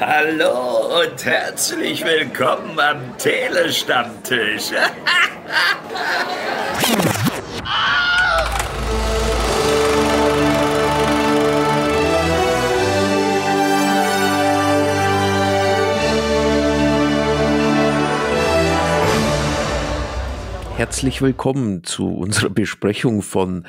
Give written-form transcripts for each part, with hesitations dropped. Hallo und herzlich willkommen am Telestammtisch. Herzlich willkommen zu unserer Besprechung von,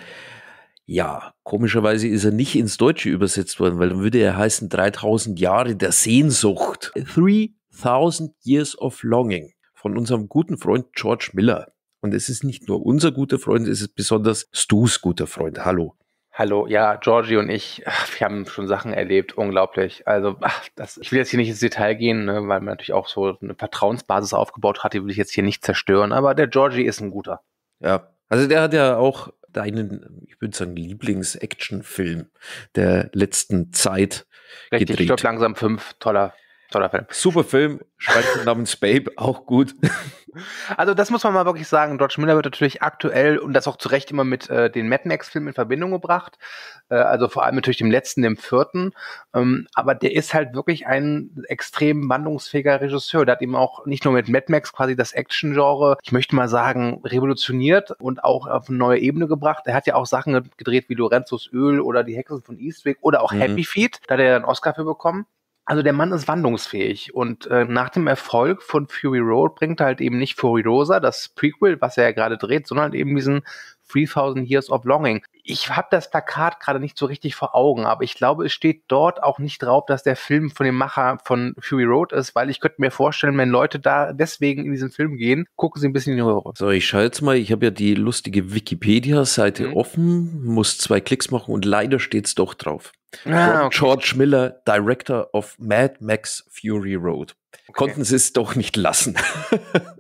ja, komischerweise ist er nicht ins Deutsche übersetzt worden, weil dann würde er heißen 3000 Jahre der Sehnsucht. 3000 Years of Longing von unserem guten Freund George Miller. Und es ist nicht nur unser guter Freund, es ist besonders Stu's guter Freund. Hallo. Hallo, ja, Georgie und ich, wir haben schon Sachen erlebt, unglaublich. Also, ich will jetzt hier nicht ins Detail gehen, ne, weil man natürlich auch so eine Vertrauensbasis aufgebaut hat, die will ich jetzt hier nicht zerstören, aber der Georgie ist ein guter. Ja, also der hat ja auch deinen, ich würde sagen, Lieblings-Action-Film der letzten Zeit gedreht. Richtig, Stopp langsam 5, toller Film. Super Film, Schweinchen namens Babe, auch gut. Also das muss man mal wirklich sagen, George Miller wird natürlich aktuell und das auch zu Recht immer mit den Mad Max-Filmen in Verbindung gebracht, also vor allem natürlich dem letzten, dem vierten, aber der ist halt wirklich ein extrem wandlungsfähiger Regisseur, der hat eben auch nicht nur mit Mad Max quasi das Action-Genre, ich möchte mal sagen, revolutioniert und auch auf eine neue Ebene gebracht. Er hat ja auch Sachen gedreht wie Lorenzo's Öl oder Die Hexen von Eastwick oder auch Happy Feet, da hat er einen Oscar für bekommen. Also der Mann ist wandlungsfähig und nach dem Erfolg von Fury Road bringt er halt eben nicht Furiosa, das Prequel, was er ja gerade dreht, sondern halt eben diesen 3000 Years of Longing. Ich habe das Plakat gerade nicht so richtig vor Augen, aber ich glaube, es steht dort auch nicht drauf, dass der Film von dem Macher von Fury Road ist, weil ich könnte mir vorstellen, wenn Leute da deswegen in diesen Film gehen, gucken sie ein bisschen in die Röhre. So, ich schaue jetzt mal, ich habe ja die lustige Wikipedia-Seite offen, muss 2 Klicks machen und leider steht es doch drauf. Ah, okay. George Miller, Director of Mad Max Fury Road. Okay. Konnten sie es doch nicht lassen.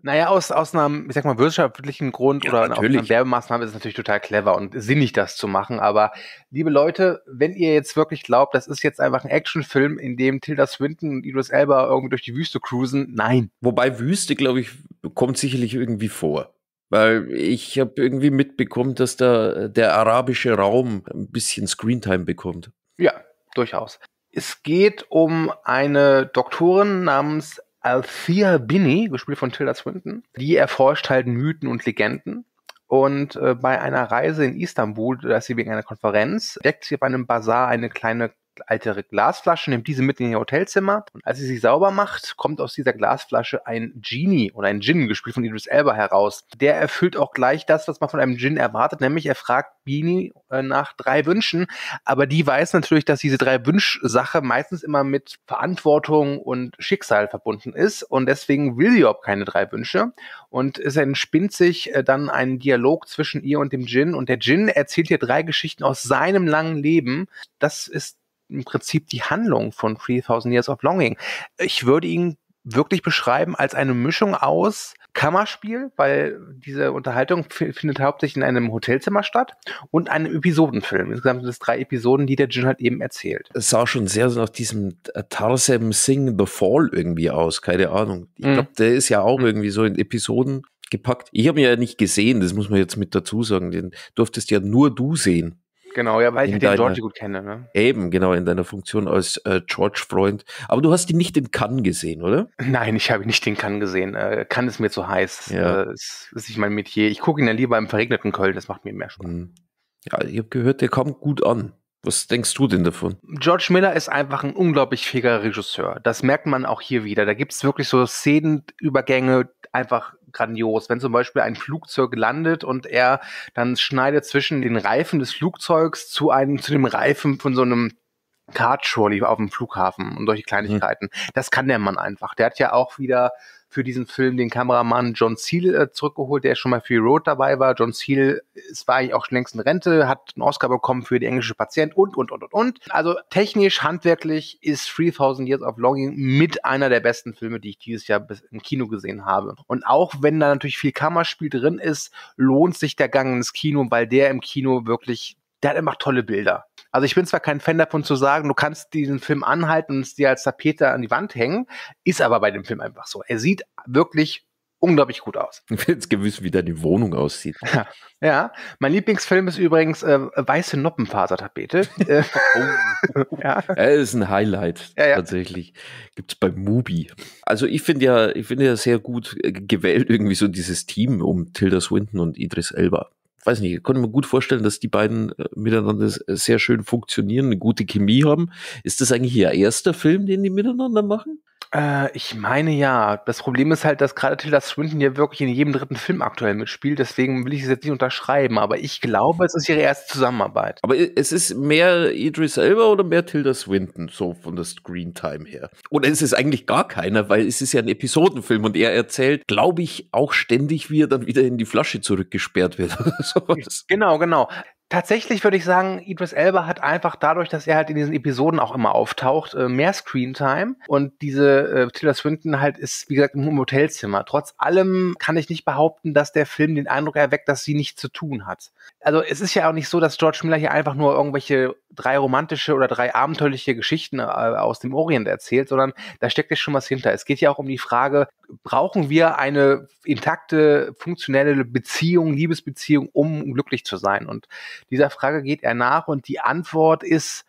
Naja, aus einem, ich sag mal, wirtschaftlichen Grund, ja, oder natürlich. Aus einer Werbemaßnahme ist es natürlich total clever und sinnig, das zu machen. Aber liebe Leute, wenn ihr jetzt wirklich glaubt, das ist jetzt einfach ein Actionfilm, in dem Tilda Swinton und Idris Elba irgendwie durch die Wüste cruisen, nein. Wobei Wüste, glaube ich, kommt sicherlich irgendwie vor. Weil ich habe irgendwie mitbekommen, dass da der arabische Raum ein bisschen Screentime bekommt. Ja, durchaus. Es geht um eine Doktorin namens Alithea Binnie, gespielt von Tilda Swinton. Die erforscht halt Mythen und Legenden. Und bei einer Reise in Istanbul, da ist sie wegen einer Konferenz, deckt sie auf einem Bazar eine kleine alte Glasflasche, nimmt diese mit in ihr Hotelzimmer. Und als sie sie sauber macht, kommt aus dieser Glasflasche ein Genie oder ein Djinn, gespielt von Idris Elba, heraus. Der erfüllt auch gleich das, was man von einem Djinn erwartet, nämlich er fragt Binnie nach 3 Wünschen. Aber die weiß natürlich, dass diese 3 Wünsch-Sache meistens immer mit Verantwortung und Schicksal verbunden ist. Und deswegen will sie überhaupt keine 3 Wünsche. Und es entspinnt sich dann ein Dialog zwischen ihr und dem Djinn. Und der Djinn erzählt ihr 3 Geschichten aus seinem langen Leben. Das ist im Prinzip die Handlung von 3000 Years of Longing. Ich würde ihn wirklich beschreiben als eine Mischung aus Kammerspiel, weil diese Unterhaltung findet hauptsächlich in einem Hotelzimmer statt, und einem Episodenfilm. Insgesamt sind es 3 Episoden, die der Djinn halt eben erzählt. Es sah schon sehr nach diesem Tarsem Singh, The Fall irgendwie aus, keine Ahnung. Ich glaube, der ist ja auch irgendwie so in Episoden gepackt. Ich habe ihn ja nicht gesehen, das muss man jetzt mit dazu sagen. Den durftest ja nur du sehen. Genau, ja, weil ich den George gut kenne. Ne? Eben, genau, in deiner Funktion als George-Freund. Aber du hast ihn nicht in Cannes gesehen, oder? Nein, ich habe ihn nicht in Cannes gesehen. Cannes ist mir zu heiß. Ja. Ist nicht mein Metier. Ich gucke ihn dann lieber im verregneten Köln, das macht mir mehr Spaß. Ja, ich habe gehört, der kam gut an. Was denkst du denn davon? George Miller ist einfach ein unglaublich fähiger Regisseur. Das merkt man auch hier wieder. Da gibt es wirklich so Szenenübergänge, einfach grandios. Wenn zum Beispiel ein Flugzeug landet und er dann schneidet zwischen den Reifen des Flugzeugs zu dem Reifen von so einem Car-Trolley auf dem Flughafen und solche Kleinigkeiten. Das kann der Mann einfach. Der hat ja auch wieder für diesen Film den Kameramann John Seale zurückgeholt, der schon mal für Road dabei war. John Seale war eigentlich auch schon längst in Rente, hat einen Oscar bekommen für Die englische Patient und. Also technisch, handwerklich ist 3000 Years of Longing mit einer der besten Filme, die ich dieses Jahr im Kino gesehen habe. Und auch wenn da natürlich viel Kammerspiel drin ist, lohnt sich der Gang ins Kino, weil der im Kino wirklich, der hat einfach tolle Bilder. Also ich bin zwar kein Fan davon zu sagen, du kannst diesen Film anhalten und es dir als Tapete an die Wand hängen, ist aber bei dem Film einfach so. Er sieht wirklich unglaublich gut aus. Ich will jetzt gewiss, wie da die Wohnung aussieht. Ja, ja. Mein Lieblingsfilm ist übrigens Weiße Noppenfasertapete. Ja. Er ist ein Highlight, ja, ja, tatsächlich. Gibt's bei Mubi. Also ich finde ja sehr gut gewählt irgendwie so dieses Team um Tilda Swinton und Idris Elba. Weiß nicht, ich konnte mir gut vorstellen, dass die beiden miteinander sehr schön funktionieren, eine gute Chemie haben. Ist das eigentlich ihr erster Film, den die miteinander machen? Ich meine ja. Das Problem ist halt, dass gerade Tilda Swinton ja wirklich in jedem dritten Film aktuell mitspielt, deswegen will ich es jetzt nicht unterschreiben, aber ich glaube, es ist ihre erste Zusammenarbeit. Aber es ist mehr Idris Elba oder mehr Tilda Swinton, so von der Screentime her? Oder ist es eigentlich gar keiner, weil es ist ja ein Episodenfilm und er erzählt, glaube ich, auch ständig, wie er dann wieder in die Flasche zurückgesperrt wird oder sowas. Genau, genau. Tatsächlich würde ich sagen, Idris Elba hat einfach dadurch, dass er halt in diesen Episoden auch immer auftaucht, mehr Screentime. Und diese Tilda Swinton halt ist, wie gesagt, im Hotelzimmer. Trotz allem kann ich nicht behaupten, dass der Film den Eindruck erweckt, dass sie nichts zu tun hat. Also es ist ja auch nicht so, dass George Miller hier einfach nur irgendwelche 3 romantische oder 3 abenteuerliche Geschichten aus dem Orient erzählt, sondern da steckt ja schon was hinter. Es geht ja auch um die Frage, brauchen wir eine intakte, funktionelle Beziehung, Liebesbeziehung, um glücklich zu sein? Und dieser Frage geht er nach und die Antwort ist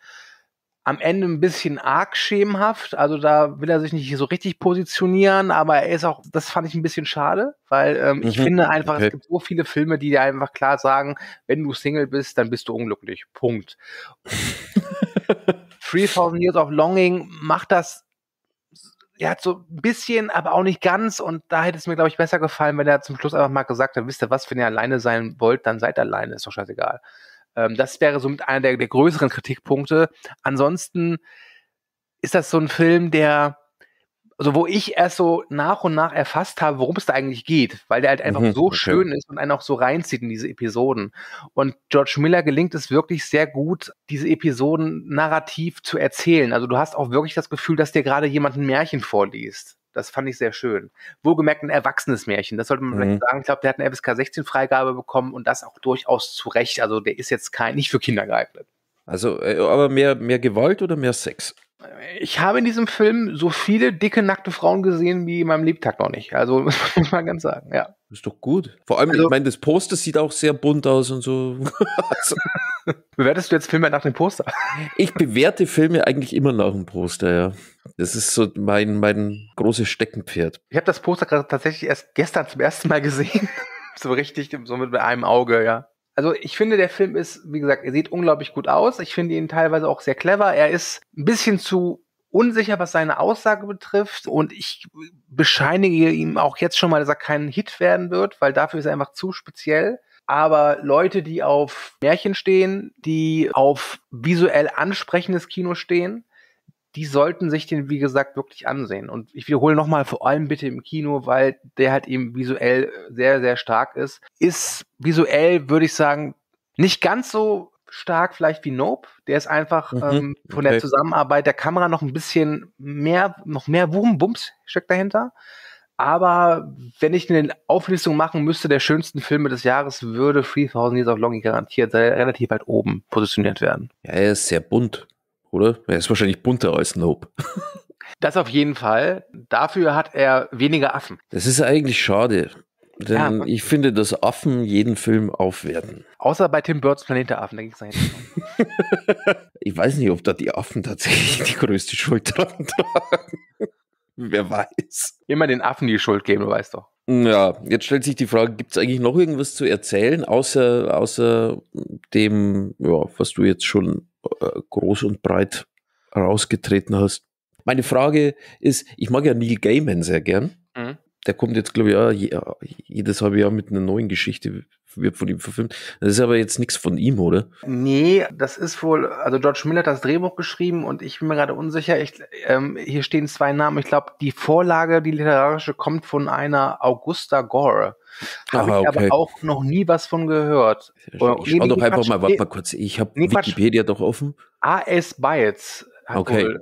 am Ende ein bisschen arg schemenhaft, also da will er sich nicht so richtig positionieren, aber er ist auch, das fand ich ein bisschen schade, weil ich finde einfach, okay, es gibt so viele Filme, die dir einfach klar sagen, wenn du Single bist, dann bist du unglücklich. Punkt. 3000 Years of Longing macht das ja so ein bisschen, aber auch nicht ganz und da hätte es mir, glaube ich, besser gefallen, wenn er zum Schluss einfach mal gesagt hat, wisst ihr was, wenn ihr alleine sein wollt, dann seid alleine, ist doch scheißegal. Das wäre somit einer der größeren Kritikpunkte. Ansonsten ist das so ein Film, der, also wo ich erst so nach und nach erfasst habe, worum es da eigentlich geht, weil der halt einfach so schön ist und einen auch so reinzieht in diese Episoden. Und George Miller gelingt es wirklich sehr gut, diese Episoden narrativ zu erzählen. Also du hast auch wirklich das Gefühl, dass dir gerade jemand ein Märchen vorliest. Das fand ich sehr schön. Wohlgemerkt ein erwachsenes Märchen, das sollte man vielleicht sagen. Ich glaube, der hat eine FSK 16-Freigabe bekommen und das auch durchaus zu Recht. Also der ist jetzt nicht für Kinder geeignet. Also, aber mehr Gewalt oder mehr Sex? Ich habe in diesem Film so viele dicke, nackte Frauen gesehen, wie in meinem Lebtag noch nicht. Also, muss ich mal ganz sagen, ja. Ist doch gut. Vor allem, also, ich meine, das Poster sieht auch sehr bunt aus und so. Bewertest du jetzt Filme nach dem Poster? Ich bewerte Filme eigentlich immer nach dem Poster, ja. Das ist so mein großes Steckenpferd. Ich habe das Poster gerade tatsächlich erst gestern zum ersten Mal gesehen. So richtig, so mit einem Auge, ja. Also ich finde, der Film ist, wie gesagt, er sieht unglaublich gut aus. Ich finde ihn teilweise auch sehr clever. Er ist ein bisschen zu unsicher, was seine Aussage betrifft. Und ich bescheinige ihm auch jetzt schon mal, dass er kein Hit werden wird, weil dafür ist er einfach zu speziell. Aber Leute, die auf Märchen stehen, die auf visuell ansprechendes Kino stehen, die sollten sich den, wie gesagt, wirklich ansehen. Und ich wiederhole nochmal, vor allem bitte im Kino, weil der halt eben visuell sehr, sehr stark ist. Ist visuell, würde ich sagen, nicht ganz so stark vielleicht wie Nope. Der ist einfach von der Zusammenarbeit der Kamera noch ein bisschen mehr, noch mehr Wurmbums steckt dahinter. Aber wenn ich eine Auflistung machen müsste der schönsten Filme des Jahres, würde 3000 Years of Longing garantiert relativ weit oben positioniert werden. Ja, er ist sehr bunt. Oder? Er ist wahrscheinlich bunter als Nope. Das auf jeden Fall. Dafür hat er weniger Affen. Das ist eigentlich schade, denn ja, ich finde, dass Affen jeden Film aufwerten. Außer bei Tim Burtons Planet der Affen, da ging es dahin. Ich weiß nicht, ob da die Affen tatsächlich die größte Schuld dran tragen. Wer weiß. Immer den Affen die Schuld geben, du weißt doch. Ja, jetzt stellt sich die Frage, gibt es eigentlich noch irgendwas zu erzählen, außer dem, ja, was du jetzt schon groß und breit rausgetreten hast? Meine Frage ist, ich mag ja Neil Gaiman sehr gern. Der kommt jetzt, glaube ich, jedes halbe Jahr mit einer neuen Geschichte, wird von ihm verfilmt. Das ist aber jetzt nichts von ihm, oder? Nee, das ist wohl, also George Miller hat das Drehbuch geschrieben und ich bin mir gerade unsicher, hier stehen 2 Namen. Ich glaube, die Vorlage, die literarische, kommt von einer Augusta Gore. Habe ich aber auch noch nie was von gehört. Ich schau doch einfach mal, warte mal kurz, ich habe Wikipedia doch offen. A.S. Byatt hat wohl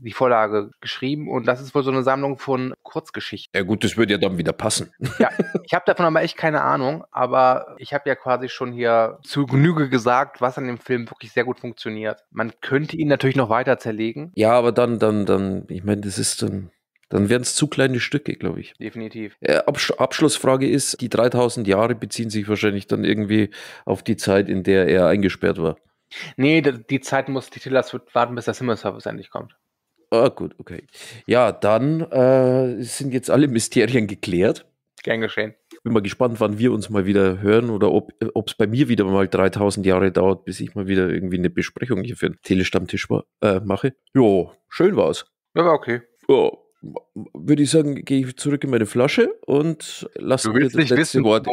die Vorlage geschrieben und das ist wohl so eine Sammlung von Kurzgeschichten. Ja gut, das würde ja dann wieder passen. Ja, ich habe davon aber echt keine Ahnung, aber ich habe ja quasi schon hier zu Genüge gesagt, was an dem Film wirklich sehr gut funktioniert. Man könnte ihn natürlich noch weiter zerlegen. Ja, aber dann ich meine, das ist dann Dann wären es zu kleine Stücke, glaube ich. Definitiv. Abschlussfrage ist, die 3000 Jahre beziehen sich wahrscheinlich dann irgendwie auf die Zeit, in der er eingesperrt war. Nee, die Zeit muss die Tilda Swinton warten, bis der Simmer-Service endlich kommt. Ah, gut, okay. Ja, dann sind jetzt alle Mysterien geklärt. Gern geschehen. Bin mal gespannt, wann wir uns mal wieder hören oder ob es bei mir wieder mal 3000 Jahre dauert, bis ich mal wieder irgendwie eine Besprechung hier für einen Telestammtisch mache. Jo, schön war's. Ja, war okay. Ja, würde ich sagen, gehe ich zurück in meine Flasche und lasse mir das letzte wissen, Wort.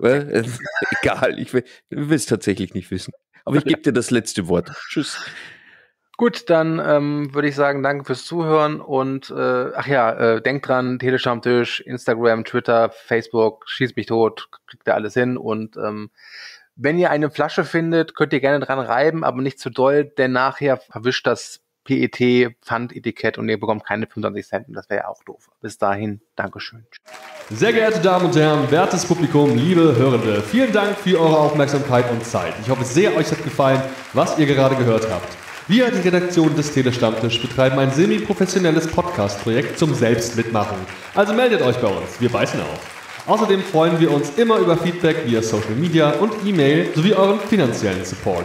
Egal, ich will es tatsächlich nicht wissen. Aber ich gebe dir das letzte Wort. Tschüss. Gut, dann würde ich sagen, danke fürs Zuhören und denkt dran, Telestammtisch, Instagram, Twitter, Facebook, schießt mich tot, kriegt da alles hin und wenn ihr eine Flasche findet, könnt ihr gerne dran reiben, aber nicht zu doll, denn nachher verwischt das PET-Pfand-Etikett und ihr bekommt keine 25 Cent und das wäre ja auch doof. Bis dahin, Dankeschön. Sehr geehrte Damen und Herren, wertes Publikum, liebe Hörende, vielen Dank für eure Aufmerksamkeit und Zeit. Ich hoffe sehr, euch hat gefallen, was ihr gerade gehört habt. Wir, die Redaktion des Telestammtisch, betreiben ein semi-professionelles Podcast-Projekt zum Selbstmitmachen. Also meldet euch bei uns, wir beißen auf. Außerdem freuen wir uns immer über Feedback via Social Media und E-Mail sowie euren finanziellen Support.